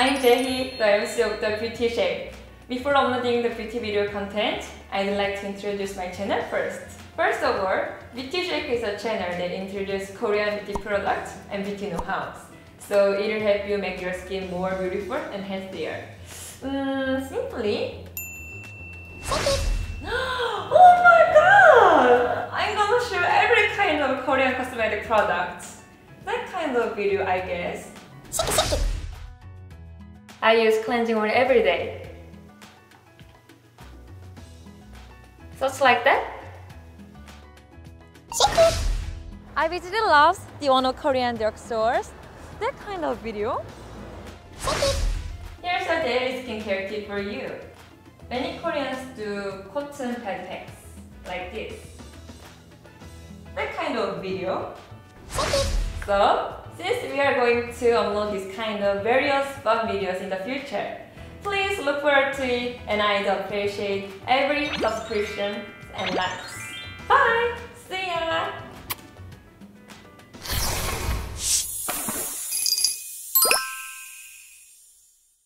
I'm Jaehee, the MC of the Beauty Shake. Before uploading the beauty video content, I'd like to introduce my channel first. First of all, Beauty Shake is a channel that introduces Korean beauty products and beauty know-hows. So it'll help you make your skin more beautiful and healthier. Simply... Oh my god! I'm gonna show every kind of Korean cosmetic product. That kind of video, I guess. I use cleansing oil every day. Just like that. I visited Love's, the one of Korean drugstores. That kind of video. Here's a daily skincare tip for you. Many Koreans do cotton pad packs like this. That kind of video. So, since we are going to upload this kind of various fun videos in the future, please look forward to it, and I'd appreciate every subscription and likes. Bye!